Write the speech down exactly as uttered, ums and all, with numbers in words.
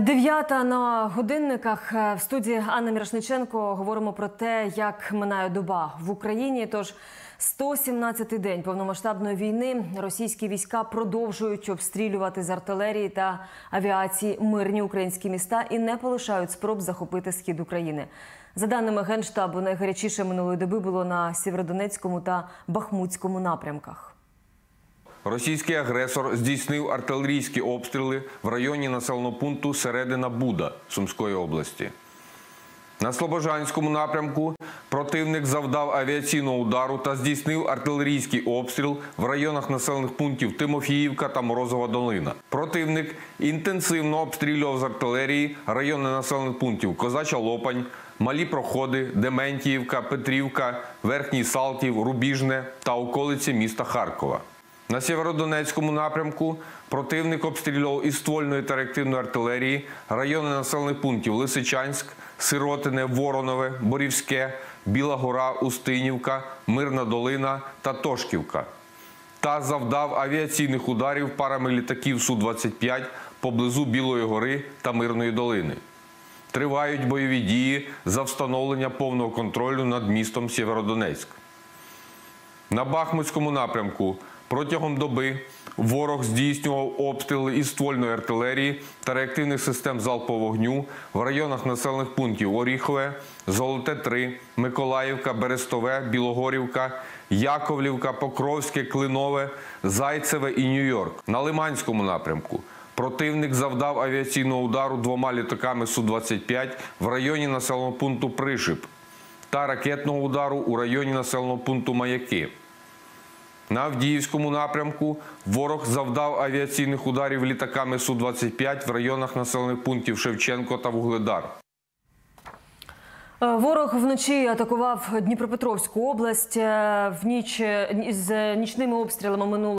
Дев'ята на годинниках. В студії Анна Мірошниченко. Говоримо про те, як минає доба в Україні. Тож, сто сімнадцятий день повномасштабної війни. Російські війська продовжують обстрілювати з артилерії та авіації мирні українські міста і не полишають спроб захопити схід України. За даними Генштабу, найгарячіше минулої доби було на Сєвєродонецькому та Бахмутському напрямках. Російський агресор здійснив артилерійські обстріли в районі населеного пункту Середина Буда Сумської області. На Слобожанському напрямку противник завдав авіаційного удару та здійснив артилерійський обстріл в районах населених пунктів Тимофіївка та Морозова долина. Противник інтенсивно обстрілював з артилерії райони населених пунктів Козача Лопань, Малі Проходи, Дементіївка, Петрівка, Верхній Салтів, Рубіжне та околиці міста Харкова. На Сєвєродонецькому напрямку противник обстрілював із ствольної та реактивної артилерії райони населених пунктів Лисичанськ, Сиротине, Воронове, Борівське, Біла Гора, Устинівка, Мирна Долина та Тошківка. Та завдав авіаційних ударів парами літаків Су двадцять п'ять поблизу Білої Гори та Мирної Долини. Тривають бойові дії за встановлення повного контролю над містом Сєвєродонецьк. На Бахмутському напрямку протягом доби ворог здійснював обстріли із ствольної артилерії та реактивних систем залпового вогню в районах населених пунктів Оріхове, Золоте три, Миколаївка, Берестове, Білогорівка, Яковлівка, Покровське, Клинове, Зайцеве і Нью-Йорк. На Лиманському напрямку противник завдав авіаційного удару двома літаками Су двадцять п'ять в районі населеного пункту Пришип та ракетного удару у районі населеного пункту Маяки. На Авдіївському напрямку ворог завдав авіаційних ударів літаками Су двадцять п'ять в районах населених пунктів Шевченко та Вугледар. Ворог вночі атакував Дніпропетровську область. В ніч з нічними обстрілами минуло